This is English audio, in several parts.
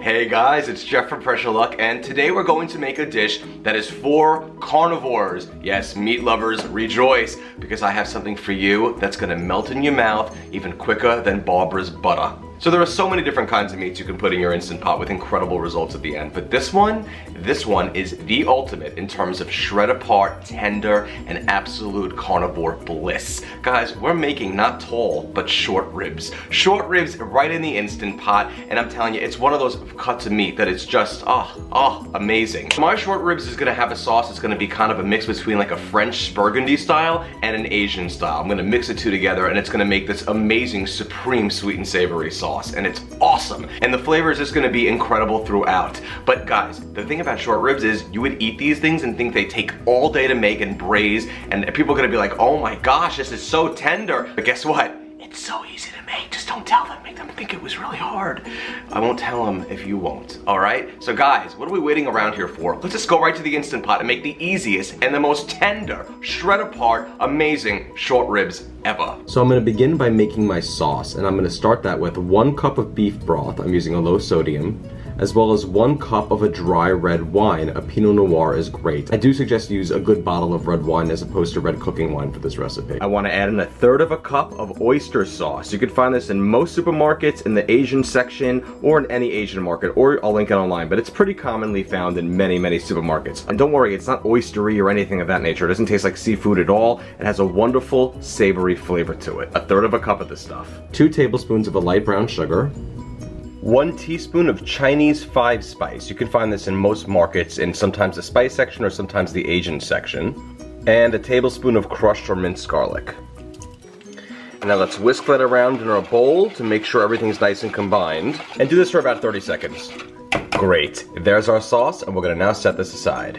Hey guys, it's Jeff from Pressure Luck, and today we're going to make a dish that is for carnivores. Yes, meat lovers, rejoice, because I have something for you that's gonna melt in your mouth even quicker than Barbara's butter. So there are so many different kinds of meats you can put in your Instant Pot with incredible results at the end, but this one is the ultimate in terms of shred apart, tender, and absolute carnivore bliss. Guys, we're making not tall, but short ribs. Short ribs right in the Instant Pot, and I'm telling you, it's one of those cuts of meat that it's just, amazing. My short ribs is gonna have a sauce that's gonna be kind of a mix between like a French burgundy style and an Asian style. I'm gonna mix the two together, and it's gonna make this amazing, supreme sweet and savory sauce. And it's awesome, and the flavor is just gonna be incredible throughout. But guys, the thing about short ribs is you would eat these things and think they take all day to make and braise, and people are gonna be like, oh my gosh, this is so tender. But guess what? It's so easy to make. Just don't tell them. Make them think it was really hard. I won't tell them if you won't, all right? So guys, what are we waiting around here for? Let's just go right to the Instant Pot and make the easiest and the most tender, shred apart, amazing short ribs ever. So I'm gonna begin by making my sauce, and I'm gonna start that with 1 cup of beef broth. I'm using a low sodium, as well as 1 cup of a dry red wine. A Pinot Noir is great. I do suggest you use a good bottle of red wine as opposed to red cooking wine for this recipe. I want to add in 1/3 cup of oyster sauce. You can find this in most supermarkets, in the Asian section, or in any Asian market, or I'll link it online, but it's pretty commonly found in many, many supermarkets. And don't worry, it's not oystery or anything of that nature. It doesn't taste like seafood at all. It has a wonderful, savory flavor to it. 1/3 cup of this stuff. 2 tablespoons of a light brown sugar. 1 teaspoon of Chinese 5-spice. You can find this in most markets, in sometimes the spice section or sometimes the Asian section. And 1 tablespoon of crushed or minced garlic. Now let's whisk that around in our bowl to make sure everything's nice and combined. And do this for about 30 seconds. Great, there's our sauce, and we're gonna now set this aside.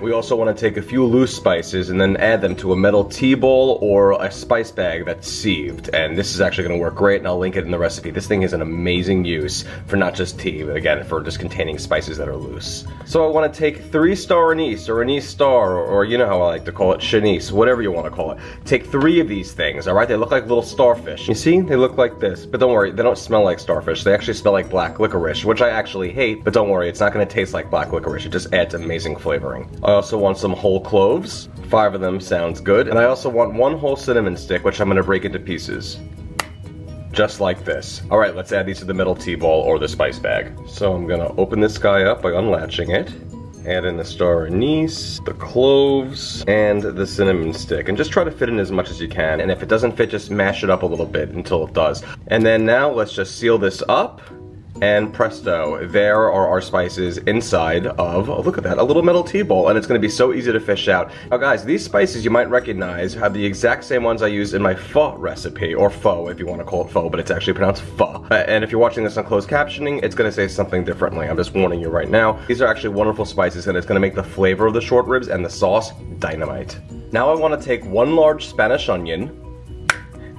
We also want to take a few loose spices and then add them to a metal tea bowl or a spice bag that's sieved. And this is actually going to work great, and I'll link it in the recipe. This thing is an amazing use for not just tea, but again, for just containing spices that are loose. So I want to take 3 star anise or anise star, or you know how I like to call it, anise, whatever you want to call it. Take 3 of these things, alright? They look like little starfish. You see? They look like this. But don't worry, they don't smell like starfish. They actually smell like black licorice, which I actually hate, but don't worry, it's not going to taste like black licorice. It just adds amazing flavoring. I also want some whole cloves. 5 of them sounds good. And I also want 1 whole cinnamon stick, which I'm gonna break into pieces. Just like this. All right, let's add these to the metal tea bowl or the spice bag. So I'm gonna open this guy up by unlatching it. Add in the star anise, the cloves, and the cinnamon stick. And just try to fit in as much as you can. And if it doesn't fit, just mash it up a little bit until it does. And then now let's just seal this up. And presto, there are our spices inside of, oh, look at that, a little metal tea bowl, and it's gonna be so easy to fish out. Now guys, these spices you might recognize have the exact same ones I used in my pho recipe, or pho if you wanna call it pho, but it's actually pronounced pho. And if you're watching this on closed captioning, it's gonna say something differently. I'm just warning you right now. These are actually wonderful spices, and it's gonna make the flavor of the short ribs and the sauce dynamite. Now I wanna take 1 large Spanish onion,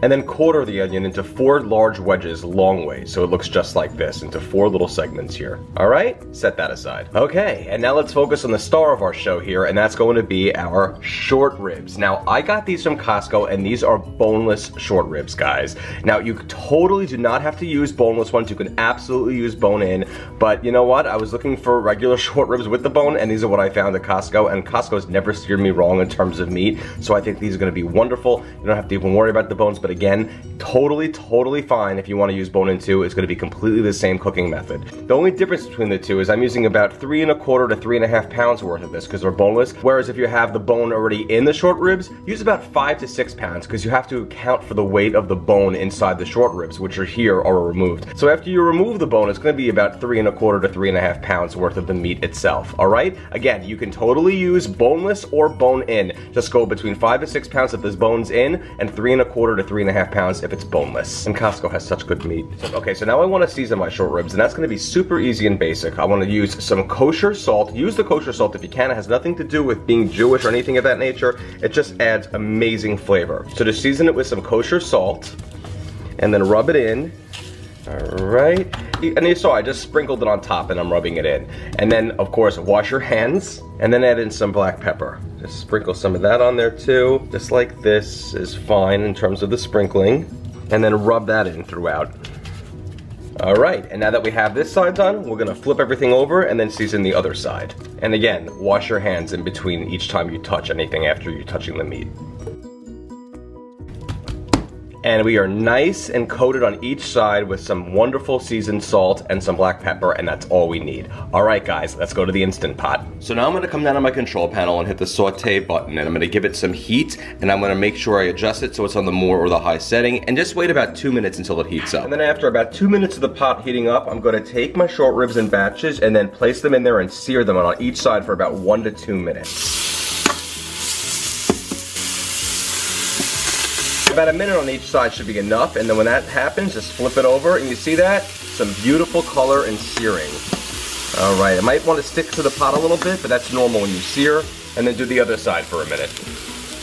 and then quarter the onion into 4 large wedges long ways, so it looks just like this, into 4 little segments here. All right, set that aside. Okay, and now let's focus on the star of our show here, and that's going to be our short ribs. Now, I got these from Costco, and these are boneless short ribs, guys. Now, you totally do not have to use boneless ones. You can absolutely use bone-in, but you know what? I was looking for regular short ribs with the bone, and these are what I found at Costco, and Costco's never steered me wrong in terms of meat, so I think these are gonna be wonderful. You don't have to even worry about the bones, but again, totally fine if you want to use bone-in too. It's going to be completely the same cooking method. The only difference between the two is I'm using about 3 1/4 to 3 1/2 pounds worth of this because they're boneless, whereas if you have the bone already in the short ribs, use about 5 to 6 pounds because you have to account for the weight of the bone inside the short ribs, which are here or removed. So after you remove the bone, it's going to be about 3 1/4 to 3 1/2 pounds worth of the meat itself, all right? Again, you can totally use boneless or bone-in. Just go between 5 to 6 pounds if there's bones in, and 3 1/4 to 3 1/2 pounds if it's boneless. And Costco has such good meat. Okay, so now I want to season my short ribs, and that's going to be super easy and basic. I want to use some kosher salt. Use the kosher salt if you can. It has nothing to do with being Jewish or anything of that nature. It just adds amazing flavor. So to season it with some kosher salt, and then rub it in. All right, and you saw I just sprinkled it on top and I'm rubbing it in. And then, of course, wash your hands, and then add in some black pepper. Just sprinkle some of that on there too. Just like this is fine in terms of the sprinkling. And then rub that in throughout. All right, and now that we have this side done, we're gonna flip everything over and then season the other side. And again, wash your hands in between each time you touch anything after you're touching the meat. And we are nice and coated on each side with some wonderful seasoned salt and some black pepper, and that's all we need. All right guys, let's go to the Instant Pot. So now I'm gonna come down on my control panel and hit the saute button, and I'm gonna give it some heat, and I'm gonna make sure I adjust it so it's on the more or the high setting, and just wait about 2 minutes until it heats up. And then after about 2 minutes of the pot heating up, I'm gonna take my short ribs in batches and then place them in there and sear them on each side for about 1 to 2 minutes. About a minute on each side should be enough, and then when that happens, just flip it over, and you see that? Some beautiful color and searing. All right, I might want to stick to the pot a little bit, but that's normal when you sear, and then do the other side for a minute.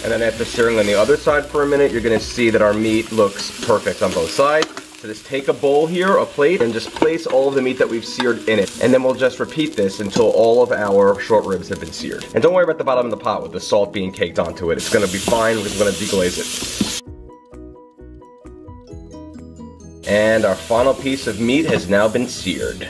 And then after searing on the other side for a minute, you're gonna see that our meat looks perfect on both sides. So just take a bowl here, a plate, and just place all of the meat that we've seared in it. And then we'll just repeat this until all of our short ribs have been seared. And don't worry about the bottom of the pot with the salt being caked onto it. It's gonna be fine, we're gonna deglaze it. And our final piece of meat has now been seared.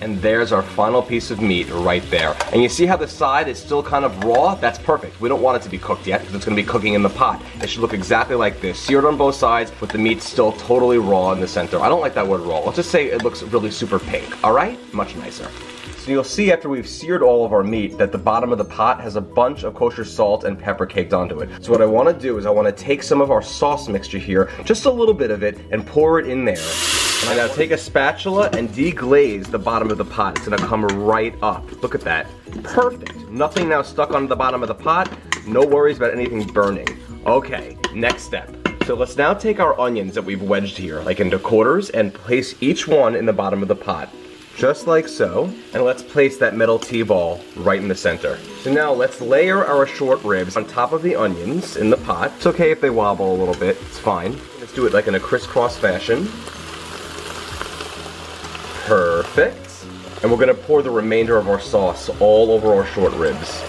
And there's our final piece of meat right there. And you see how the side is still kind of raw? That's perfect. We don't want it to be cooked yet because it's gonna be cooking in the pot. It should look exactly like this, seared on both sides, with the meat still totally raw in the center. I don't like that word raw. Let's just say it looks really super pink, all right? Much nicer. So you'll see after we've seared all of our meat that the bottom of the pot has a bunch of kosher salt and pepper caked onto it. So what I wanna do is I wanna take some of our sauce mixture here, just a little bit of it, and pour it in there. And now take a spatula and deglaze the bottom of the pot. It's gonna come right up. Look at that. Perfect. Nothing now stuck on the bottom of the pot. No worries about anything burning. Okay, next step. So let's now take our onions that we've wedged here, like into quarters, and place each one in the bottom of the pot. Just like so, and let's place that metal T-ball right in the center. So now let's layer our short ribs on top of the onions in the pot. It's okay if they wobble a little bit, it's fine. Let's do it like in a crisscross fashion. Perfect. And we're gonna pour the remainder of our sauce all over our short ribs.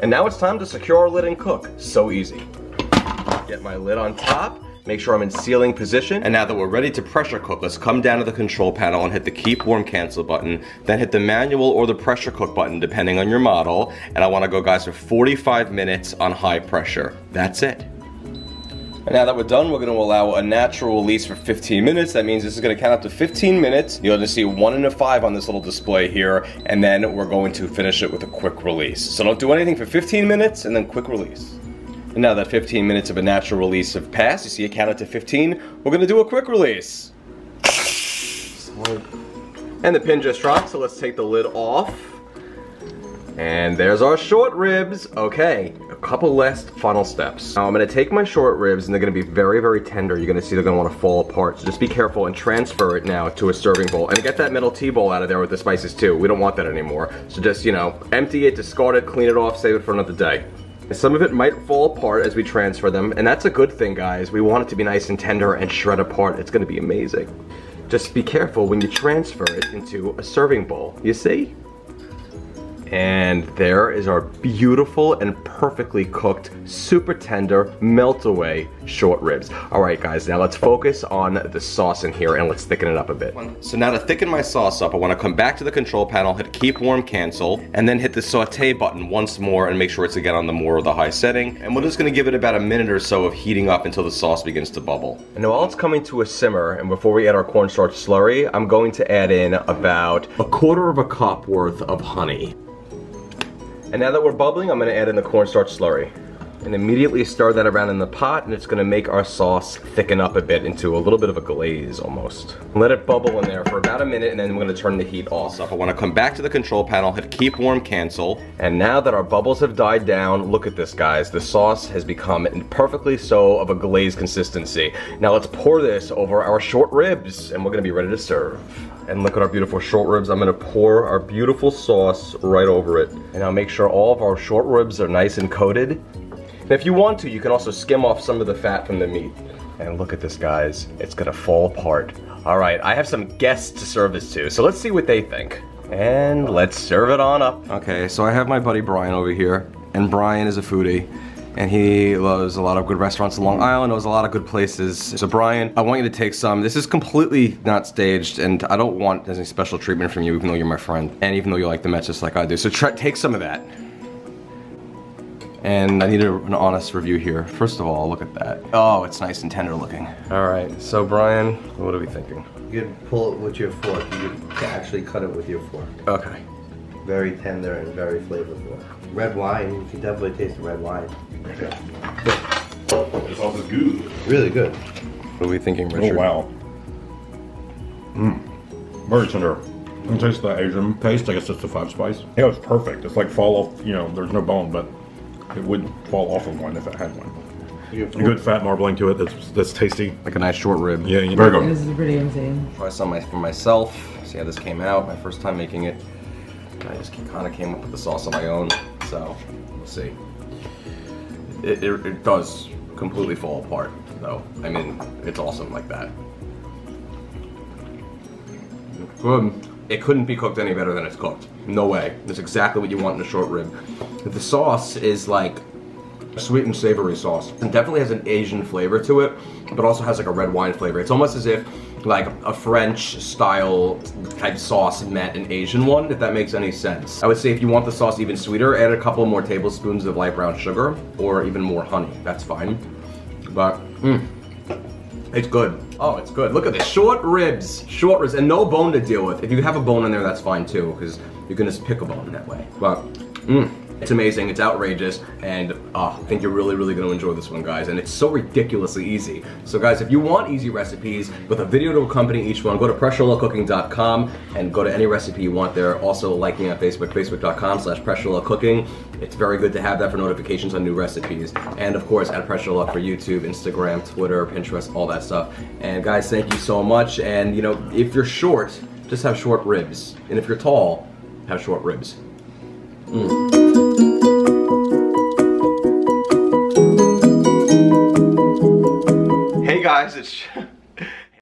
And now it's time to secure our lid and cook. So easy. Get my lid on top. Make sure I'm in sealing position. And now that we're ready to pressure cook, let's come down to the control panel and hit the keep warm cancel button, then hit the manual or the pressure cook button depending on your model. And I wanna go guys for 45 minutes on high pressure. That's it. And now that we're done, we're gonna allow a natural release for 15 minutes. That means this is gonna count up to 15 minutes. You'll just see 1 and a 5 on this little display here, and then we're going to finish it with a quick release. So don't do anything for 15 minutes and then quick release. And now that 15 minutes of a natural release have passed, you see it counted to 15, we're gonna do a quick release. And the pin just dropped, so let's take the lid off. And there's our short ribs. Okay, a couple last final steps. Now I'm gonna take my short ribs, and they're gonna be very, very tender. You're gonna see they're gonna wanna fall apart. So just be careful and transfer it now to a serving bowl. And get that metal T-bowl out of there with the spices too. We don't want that anymore. So just, you know, empty it, discard it, clean it off, save it for another day. Some of it might fall apart as we transfer them, and that's a good thing, guys. We want it to be nice and tender and shred apart. It's gonna be amazing. Just be careful when you transfer it into a serving bowl, you see? And there is our beautiful and perfectly cooked, super tender, melt-away short ribs. All right, guys, now let's focus on the sauce in here and let's thicken it up a bit. So now to thicken my sauce up, I wanna come back to the control panel, hit keep warm cancel, and then hit the saute button once more and make sure it's again on the more or the high setting. And we're just gonna give it about a minute or so of heating up until the sauce begins to bubble. And while it's coming to a simmer, and before we add our cornstarch slurry, I'm going to add in about 1/4 cup worth of honey. And now that we're bubbling, I'm gonna add in the cornstarch slurry. And immediately stir that around in the pot, and it's gonna make our sauce thicken up a bit into a little bit of a glaze almost. Let it bubble in there for about a minute, and then we're gonna turn the heat off. I wanna come back to the control panel, hit keep warm cancel. And now that our bubbles have died down, look at this, guys. The sauce has become perfectly so of a glaze consistency. Now let's pour this over our short ribs, and we're gonna be ready to serve. And look at our beautiful short ribs. I'm gonna pour our beautiful sauce right over it. And I'll make sure all of our short ribs are nice and coated. And if you want to, you can also skim off some of the fat from the meat. And look at this, guys. It's gonna fall apart. All right, I have some guests to serve this to, so let's see what they think. And let's serve it on up. Okay, so I have my buddy Brian over here, and Brian is a foodie. and he loves a lot of good restaurants in Long Island, knows a lot of good places. So Brian, I want you to take some. This is completely not staged, and I don't want any special treatment from you, even though you're my friend, and even though you like the Mets just like I do. So try, take some of that. And I need an honest review here. First of all, look at that. Oh, it's nice and tender looking. All right, so Brian, what are we thinking? You could pull it with your fork. You could actually cut it with your fork. Okay. Very tender and very flavorful. Red wine, you can definitely taste the red wine. Okay. It's also good. Really good. What are we thinking, Richard? Oh, wow. Mmm. Very tender. You can taste the Asian paste. I guess it's the 5-spice. Yeah, it's perfect. It's like fall off, you know, there's no bone, but it would fall off of one if it had one. A good fat marbling to it that's tasty. Like a nice short rib. Yeah, you know. Very good. This is pretty insane. Try some for myself, see how this came out. My first time making it. I just kind of came up with the sauce on my own, so we'll see. It does completely fall apart, though. I mean, it's awesome like that. Good. It couldn't be cooked any better than it's cooked. No way. That's exactly what you want in a short rib. The sauce is like a sweet and savory sauce. It definitely has an Asian flavor to it, but also has like a red wine flavor. It's almost as if like a French style type sauce met an Asian one, if that makes any sense. I would say if you want the sauce even sweeter, add a couple more tablespoons of light brown sugar or even more honey. That's fine. But it's good. Oh, it's good. Look at this. Short ribs, and no bone to deal with. If you have a bone in there, that's fine too, because you can just pick a bone that way. But, it's amazing, it's outrageous, and I think you're really, really gonna enjoy this one, guys. And it's so ridiculously easy. So guys, if you want easy recipes with a video to accompany each one, go to pressureluckcooking.com and go to any recipe you want there. Also like me on Facebook, facebook.com/pressureluckcooking. It's very good to have that for notifications on new recipes. And of course, at Pressure Luck for YouTube, Instagram, Twitter, Pinterest, all that stuff. And guys, thank you so much. And you know, if you're short, just have short ribs. And if you're tall, have short ribs. Hey guys, it's